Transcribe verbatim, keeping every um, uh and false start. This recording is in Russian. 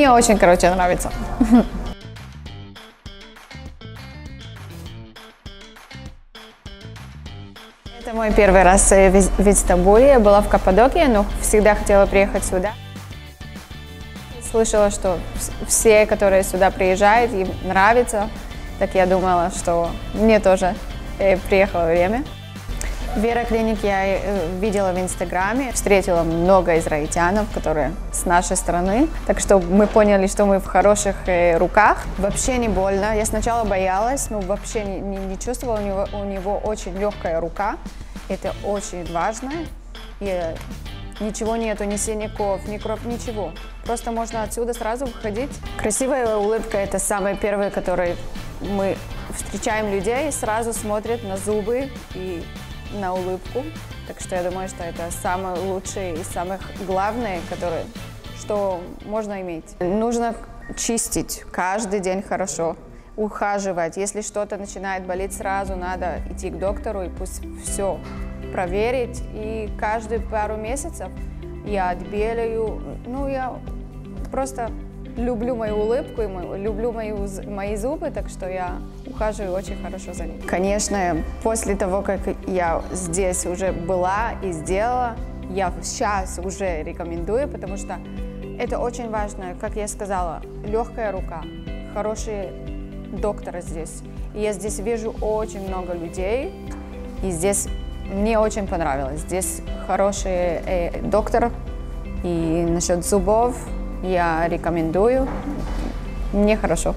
Мне очень, короче, нравится. Это мой первый раз в Стамбуле. Я была в Каппадокии, но всегда хотела приехать сюда. Слышала, что все, которые сюда приезжают, им нравится. Так я думала, что мне тоже приехало время. Vera Clinic я видела в Инстаграме, встретила много израильтянов, которые с нашей страны. Так что мы поняли, что мы в хороших руках. Вообще не больно. Я сначала боялась, но вообще не, не, не чувствовала. У него, у него очень легкая рука. Это очень важно. И ничего нету, ни синяков, ни кроп, ничего. Просто можно отсюда сразу выходить. Красивая улыбка – это самое первое, которое мы встречаем людей, сразу смотрят на зубы и на улыбку. Так что я думаю, что это самое лучшее и самое главное, которое, что можно иметь. Нужно чистить каждый день хорошо, ухаживать. Если что-то начинает болеть, сразу надо идти к доктору и пусть все проверить. И каждые пару месяцев я отбеляю. Ну, я просто люблю мою улыбку, и люблю мои, мои зубы, так что я ухаживаю очень хорошо за ними. Конечно, после того, как я здесь уже была и сделала, я сейчас уже рекомендую, потому что это очень важно, как я сказала, легкая рука, хорошие докторы здесь. И я здесь вижу очень много людей, и здесь мне очень понравилось. Здесь хороший э, доктор, и насчет зубов я рекомендую. Мне хорошо.